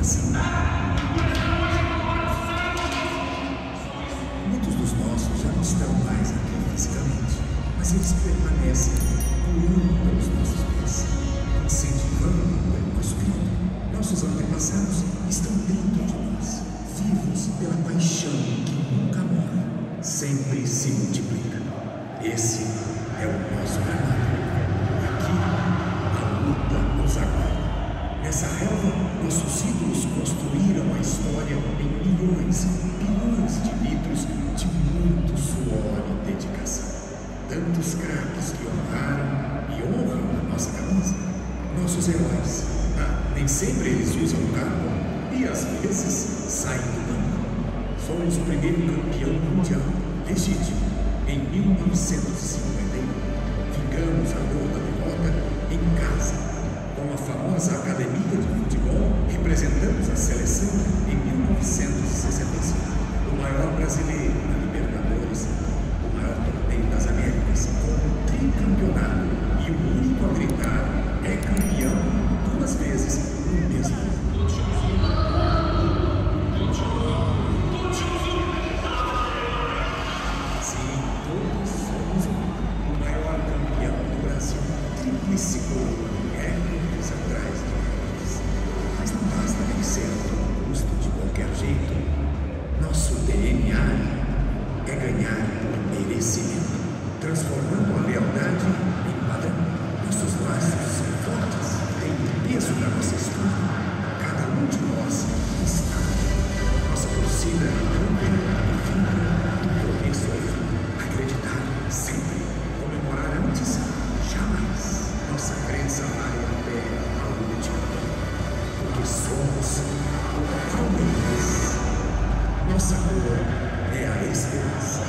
Muitos dos nossos já não estão mais aqui fisicamente, mas eles permanecem pulando pelos nossos pés, incentivando o percurso vivo. Nossos antepassados estão dentro de nós, vivos pela paixão que nunca morre, sempre se multiplica. Esse é o nosso trabalho. Nessa relva, nossos ídolos construíram a história em bilhões de litros de muito suor e dedicação. Tantos craques que honraram e honram a nossa camisa. Nossos heróis, nem sempre eles usam carro e às vezes saem do campo. Somos o primeiro campeão mundial, legítimo, em 1951. Vingamos a dor da derrota em casa. Com a famosa academia de futebol, representamos a seleção em 1965, o maior brasileiro na Libertadores, o maior torneio das Américas, com um tricampeonato e o único a gritar é campeão duas vezes no mesmo ano. Sim, todos somos o maior campeão do Brasil, tríplice ouro. Nosso DNA é ganhar por merecimento, transformando a lealdade em padrão. Nossos laços são fortes, têm o peso da nossa história. Cada um de nós está. Nossa torcida é campeã, do começo ao fim. Acreditar sempre, comemorar antes, jamais. Nossa crença vai até a última, porque somos o Palmeiras. Nossa cor é a esperança.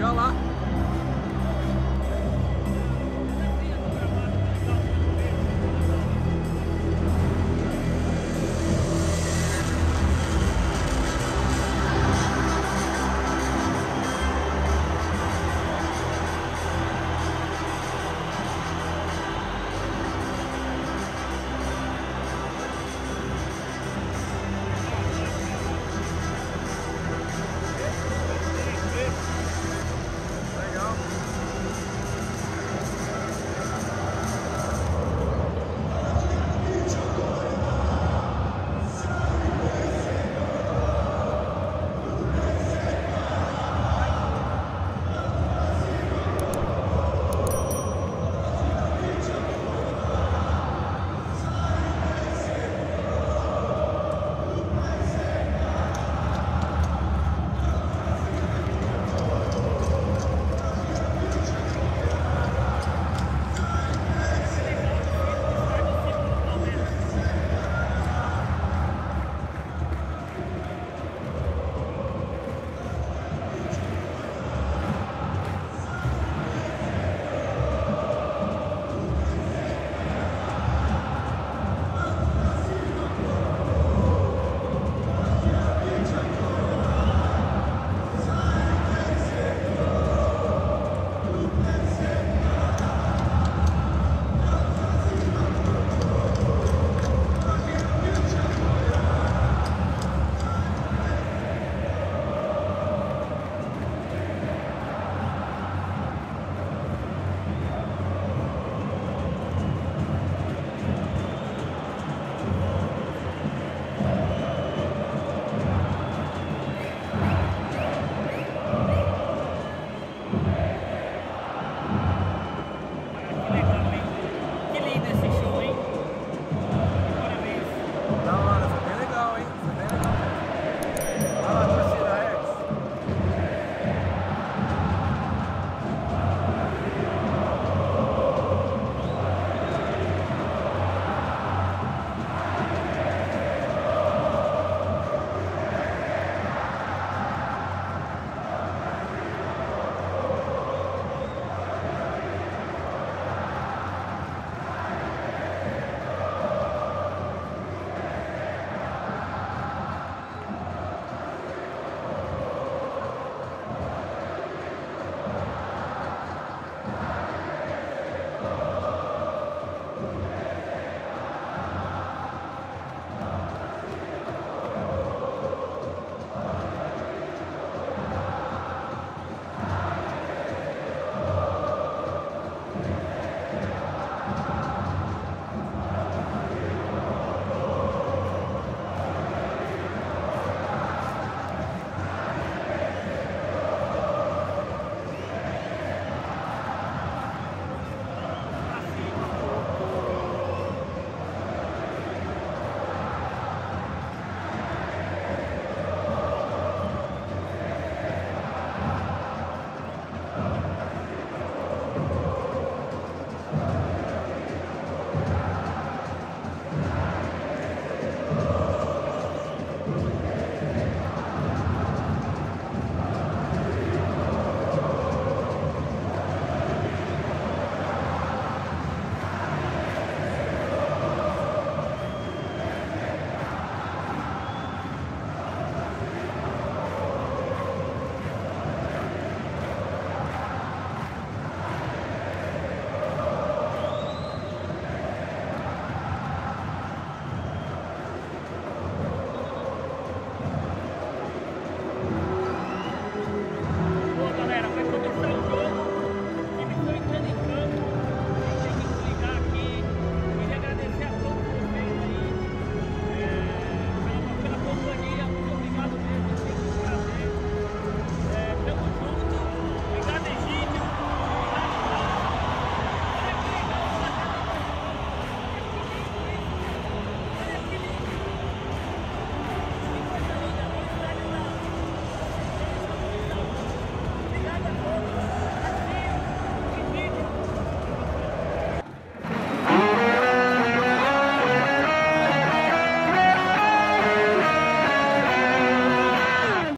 Olha lá.